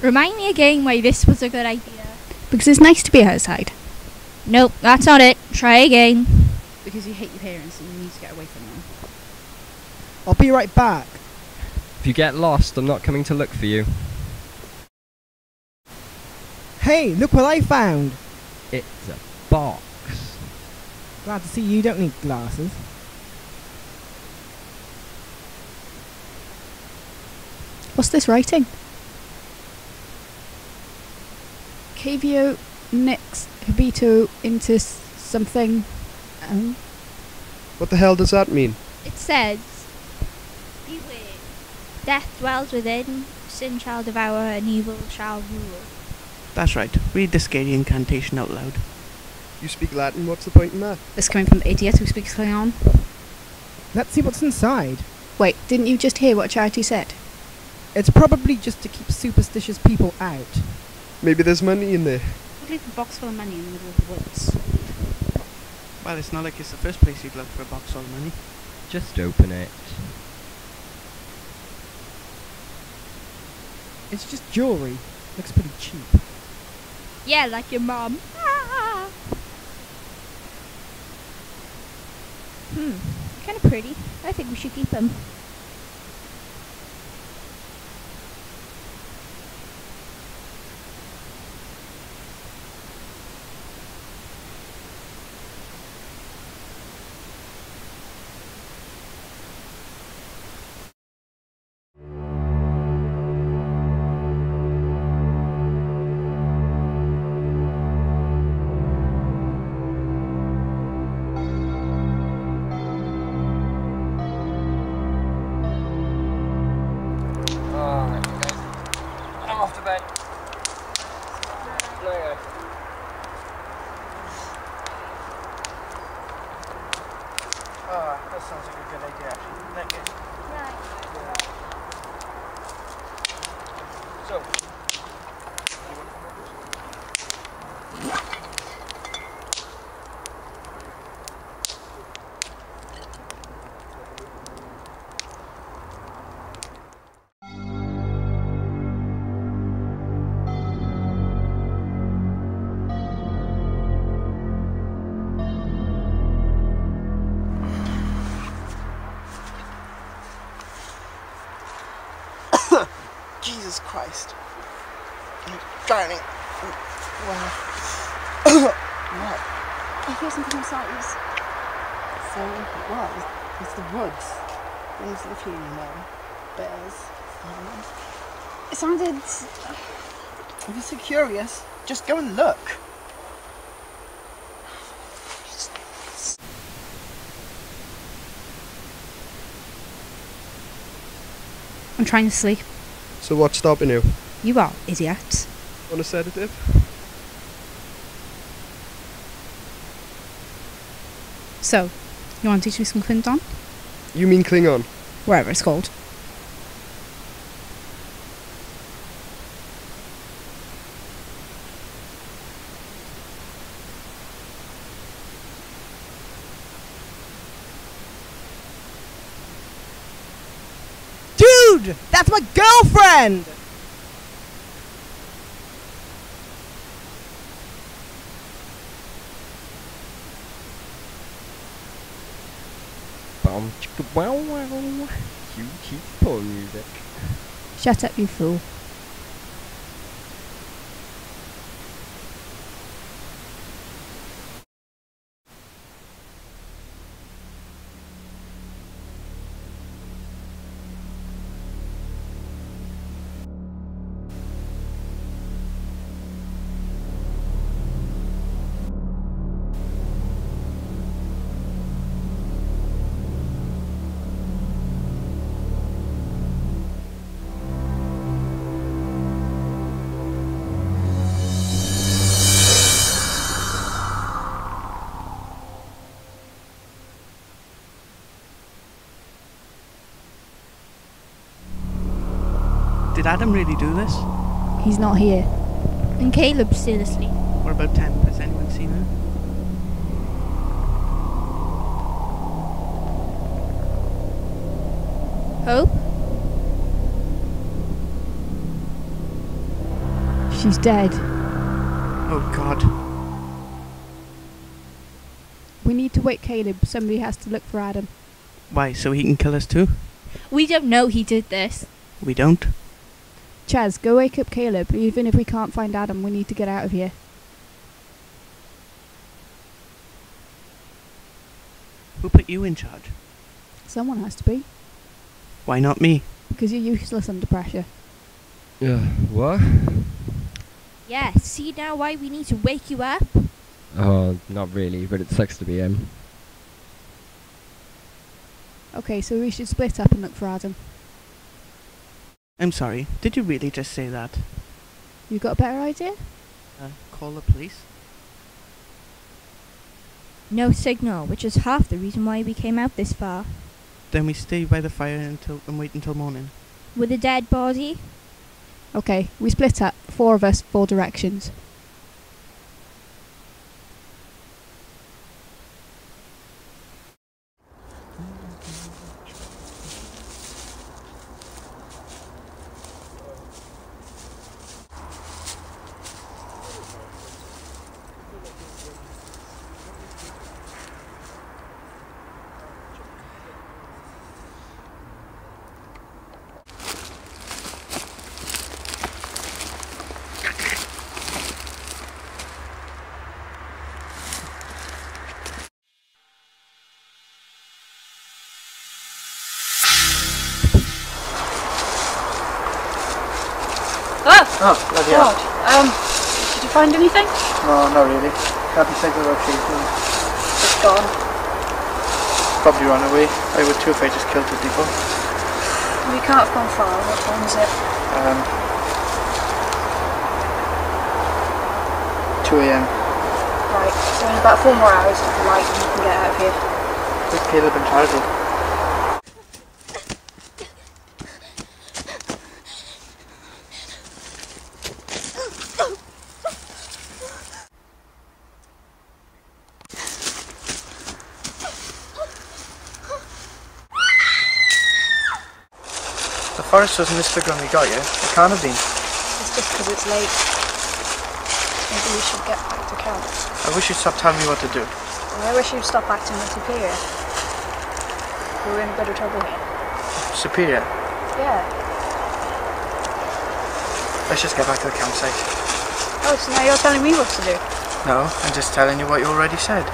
Remind me again why this was a good idea. Because it's nice to be outside. Nope, that's not it. Try again. Because you hate your parents and you need to get away from them. I'll be right back. If you get lost, I'm not coming to look for you. Hey, look what I found. It's a box. Glad to see you don't need glasses. What's this writing? Cavio Nix Habito into something. What the hell does that mean? It says, beware, death dwells within, sin shall devour and evil shall rule. That's right. Read the scary incantation out loud. You speak Latin, what's the point in that? This coming from the idiot who speaks Klingon. Let's see what's inside. Wait, didn't you just hear what Charity said? It's probably just to keep superstitious people out. Maybe there's money in there. I'd leave a box full of money in the middle of the woods. Well, it's not like it's the first place you'd look for a box full of money. Just open it. It's just jewellery. Looks pretty cheap. Yeah, like your mum. Ah. Kinda pretty. I think we should keep them. That sounds like a good idea, actually. Isn't that good? Right. So, you want to Jesus Christ. I'm drowning. Wow. What? I hear something inside us. So, what? It's the woods. Things of the future, you know. Bears. It sounded... If you're so curious, just go and look. I'm trying to sleep. So what's stopping you? You are, idiot. Want a sedative? So, you want to teach me some Klingon? You mean Klingon? Whatever it's called. Dude! That's my girlfriend! Bum chicka wow wow. You keep pulling music. Shut up, you fool. Did Adam really do this? He's not here. And Caleb's still asleep. We're about 10. Has anyone seen her? Hope? She's dead. Oh, God. We need to wake Caleb. Somebody has to look for Adam. Why, so he can kill us too? We don't know he did this. We don't? Chaz, go wake up Caleb. Even if we can't find Adam, we need to get out of here. Who put you in charge? Someone has to be. Why not me? Because you're useless under pressure. What? Yeah, see now why we need to wake you up? Oh, not really, but it sucks to be him. Okay, so we should split up and look for Adam. I'm sorry, did you really just say that? You got a better idea? Call the police? No signal, which is half the reason why we came out this far. Then we stay by the fire and wait until morning. With a dead body? Okay, we split up. 4 of us, 4 directions. Oh, bloody hell. Did you find anything? No, not really. Can't be thinking about people. It's gone. Probably run away. I would too if I just killed 2 people. We can't have gone far. What time is it? 2 AM. Right, so in about 4 more hours of the light you can get out of here. With Caleb and Charlie. The forest wasn't this big when we got here. It can't have been. It's just because it's late. Maybe we should get back to camp. I wish you'd stop telling me what to do. And I wish you'd stop acting like Superior. We're in a bit of trouble here. Superior? Yeah. Let's just get back to the campsite. Oh, so now you're telling me what to do? No, I'm just telling you what you already said.